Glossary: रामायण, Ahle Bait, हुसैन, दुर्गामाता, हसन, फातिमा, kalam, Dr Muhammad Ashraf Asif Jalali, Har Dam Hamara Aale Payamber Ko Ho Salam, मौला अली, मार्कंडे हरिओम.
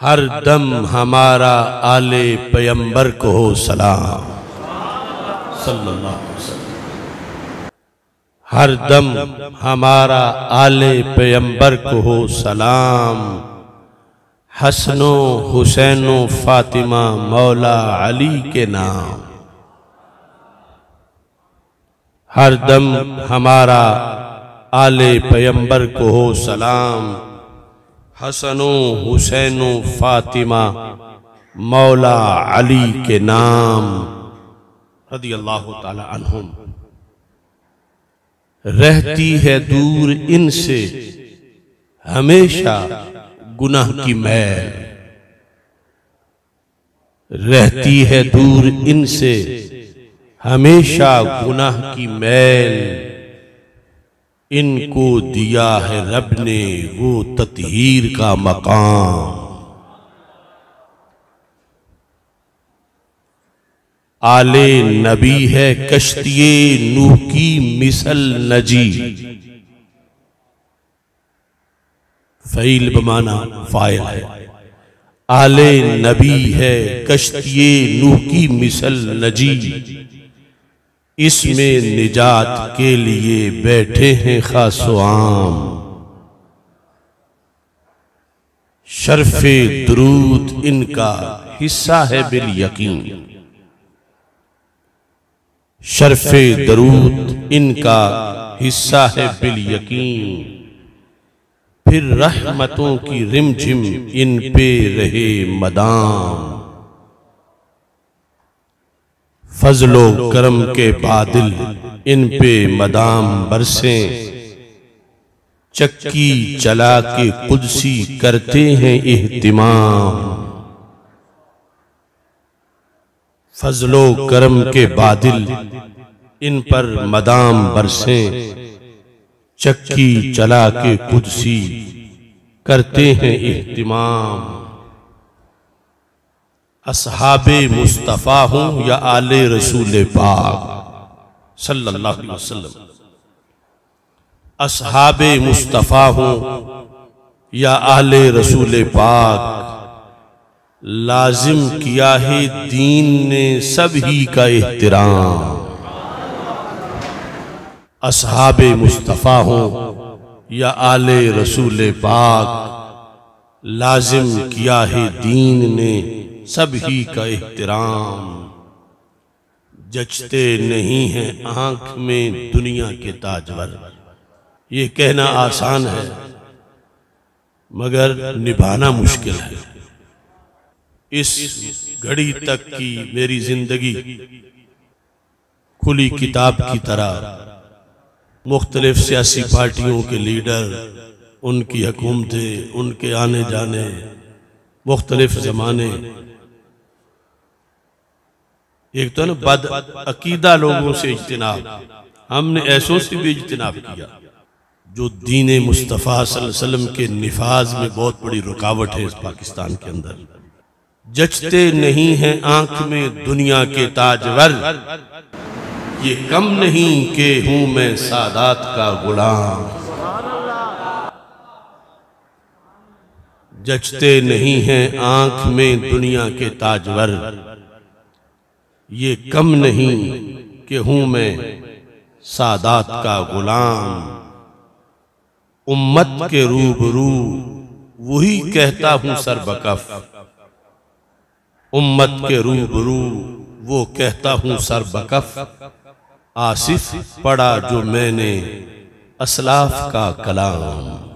हर दम हमारा आले पैगंबर को हो सलाम सल्लल्लाहु अलैहि वसल्लम। हर दम हमारा आले पैगंबर को हो सलाम। हसनो हुसैनो फातिमा मौला अली के नाम। हर दम हमारा आले पैगंबर को हो सलाम। हसनो हुसैनो फातिमा मौला अली के नाम। रज़ी अल्लाहु ताला अन्हुम। रहती है दूर इनसे हमेशा गुनाह की मैल। रहती है दूर इनसे हमेशा गुनाह की मैल। इनको दिया है रब ने वो तत्हीर का मकाम। आले नबी है कश्तिए नूह की मिसल नजी। फ़ईल बमाना फ़ाइल है। आले नबी है कश्तिए नूह की मिसल नजी। इसमें निजात के लिए बैठे हैं खासो आम। शर्फे दुरूद इनका हिस्सा है बिल यकीन। शर्फे दुरूद इनका हिस्सा है बिल यकीन। फिर रहमतों की रिमझिम इन पे रहे मदाम। फजलो करम के बादल इन पे मदाम बरसे। चक्की चला के कुदसी करते हैं इहतिमाम। फजलो करम के बादल इन पर मदाम बरसे। चक्की चला के कुदसी करते हैं इहतिमाम। असहाबे मुस्तफ़ा हूँ या आले रसूल पाक सल्लल्लाहु अलैहि वसल्लम। असहाबे मुस्तफ़ा हूँ या आले रसूल पाक। लाजिम किया है दीन ने सभी का एहतराम। असहाबे मुस्तफ़ा हूँ या आले रसूल पाक। लाजिम किया है दीन ने सभी का एहतराम। जचते नहीं है आंख में दुनिया के ताजवर। ये कहना आसान है मगर निभाना मुश्किल है। इस घड़ी तक की मेरी जिंदगी खुली किताब की तरह मुख्तलिफ सियासी पार्टियों के लीडर, उनकी हुकूमतें, उनके आने जाने, मुख्तलिफ जमाने। एक तो ना बद अकीदा लोगों से इज्तनाब, हमने ऐसों से भी इज्तनाब किया जो दीन मुस्तफ़ा सल्लल्लाहु अलैहि वसल्लम के निफाज में बहुत बड़ी रुकावट है इस पाकिस्तान के अंदर। जचते नहीं है आंख में दुनिया के ताजवर। ये कम नहीं के हूं मैं सादात का गुलाम। जचते नहीं है आंख में दुनिया के ताजवर। ये कम नहीं कि हूं मैं सादात का गुलाम। उम्मत के रूबरू वही कहता हूं सरबकफ। उम्मत के रूबरू वो कहता हूं सरबकफ। आसिफ पढ़ा जो मैंने असलाफ का कलाम।